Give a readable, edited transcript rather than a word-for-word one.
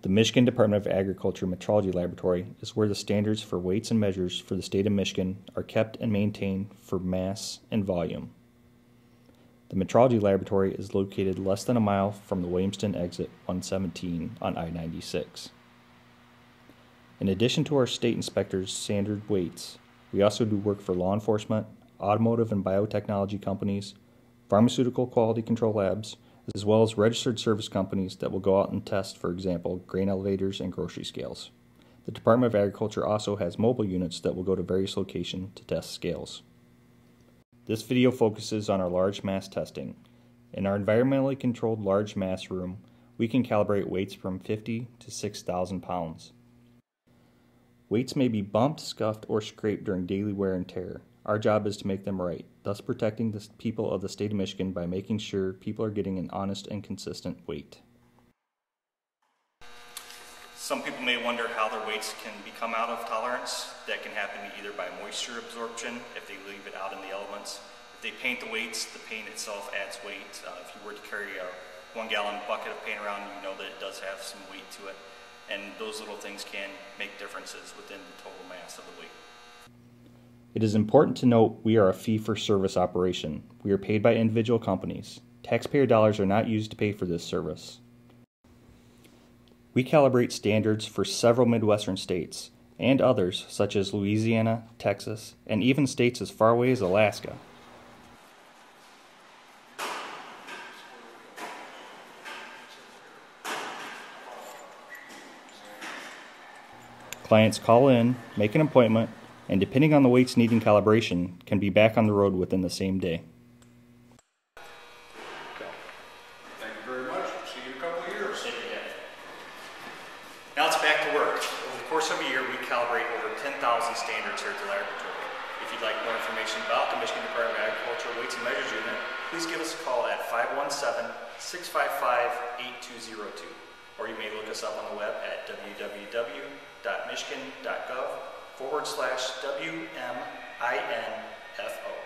The Michigan Department of Agriculture Metrology Laboratory is where the standards for weights and measures for the state of Michigan are kept and maintained for mass and volume. The Metrology Laboratory is located less than a mile from the Williamston exit 117 on I-96. In addition to our state inspectors' standard weights, we also do work for law enforcement, automotive and biotechnology companies, pharmaceutical quality control labs, as well as registered service companies that will go out and test, for example, grain elevators and grocery scales. The Department of Agriculture also has mobile units that will go to various locations to test scales. This video focuses on our large mass testing. In our environmentally controlled large mass room, we can calibrate weights from 50 to 6,000 pounds. Weights may be bumped, scuffed, or scraped during daily wear and tear. Our job is to make them right, thus protecting the people of the state of Michigan by making sure people are getting an honest and consistent weight. Some people may wonder how their weights can become out of tolerance. That can happen either by moisture absorption, if they leave it out in the elements. If they paint the weights, the paint itself adds weight. If you were to carry a 1 gallon bucket of paint around, you know that it does have some weight to it. And those little things can make differences within the total mass of the weight. It is important to note we are a fee-for-service operation. We are paid by individual companies. Taxpayer dollars are not used to pay for this service. We calibrate standards for several Midwestern states and others such as Louisiana, Texas, and even states as far away as Alaska. Clients call in, make an appointment, and depending on the weights needing calibration, can be back on the road within the same day. Thank you very much. See you in a couple of years. Now it's back to work. Over the course of a year, we calibrate over 10,000 standards here at the laboratory. If you'd like more information about the Michigan Department of Agriculture Weights and Measures Unit, please give us a call at 517-655-8202. Or you may look us up on the web at www.michigan.gov/WMINFO.